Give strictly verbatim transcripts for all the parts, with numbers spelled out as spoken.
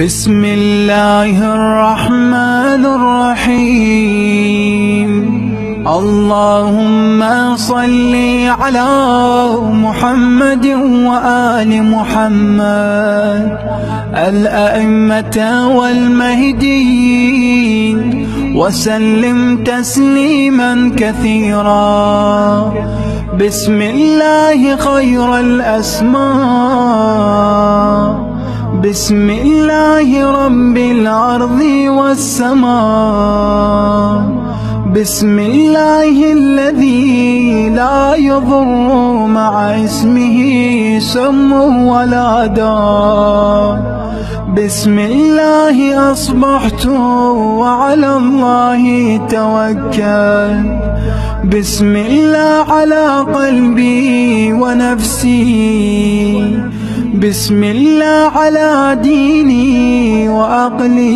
بسم الله الرحمن الرحيم. اللهم صل على محمد وآل محمد الأئمة والمهديين وسلم تسليما كثيرا. بسم الله خير الأسماء، بسم الله رب الأرض والسماء، بسم الله الذي لا يضر مع اسمه سم ولا داء. بسم الله أصبحت وعلى الله توكلت، بسم الله على قلبي ونفسي، بسم الله على ديني وعقلي،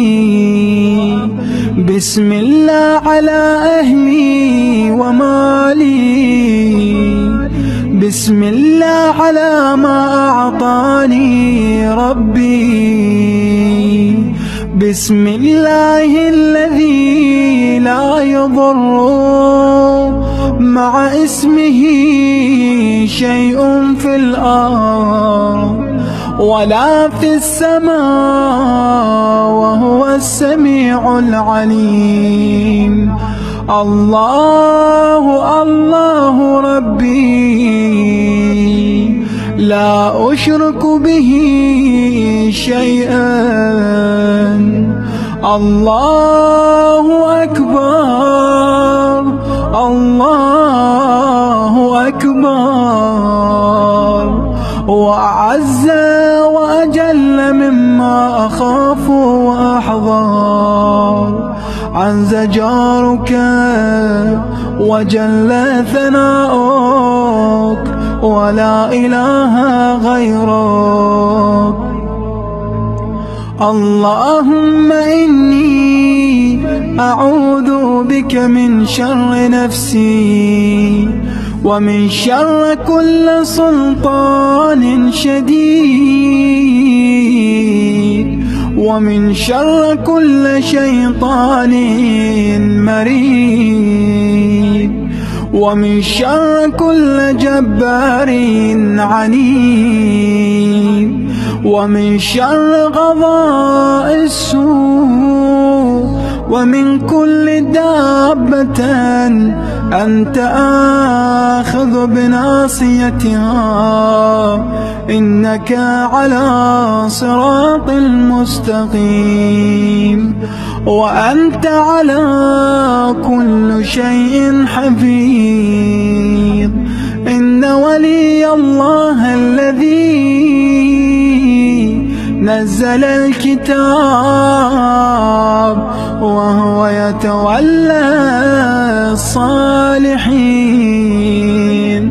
بسم الله على أهلي ومالي، بسم الله على ما أعطاني ربي، بسم الله الذي لا يضر مع اسمه شيء في الأرض ولا في السماء وهو السميع العليم. الله الله ربي لا أشرك به شيئا. الله أكبر الله أكبر وأعز وأجل مما أخاف وأحضر. عز جارك وجل ثناؤك ولا إله غيرك. اللهم إني أعوذ بك من شر نفسي ومن شر كل سلطان شديد ومن شر كل شيطان مريد ومن شر كل جبار عنيد ومن شر قضاء السوء ومن كل دابة أنت آخذ بناصيتها إنك على صراط المستقيم وأنت على كل شيء حفيظ. إن ولي الله الذي نزل الكتاب وهو يتولى الصالحين،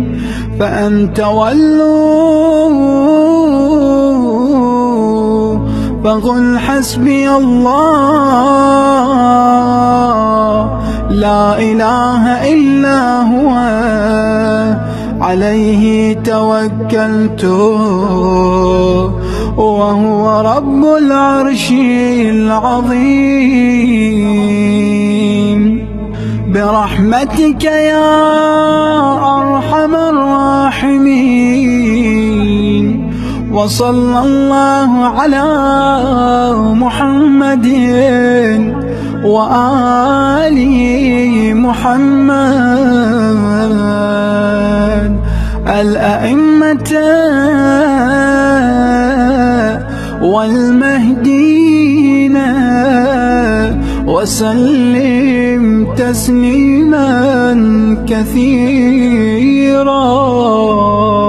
فإن تولوا فقل حسبي الله لا إله إلا هو عليه توكلت وهو رب العرش العظيم. برحمتك يا أرحم الراحمين. وصلى الله على محمد وآل محمد الأئمة والمهديين وسلم تسليما كثيرا.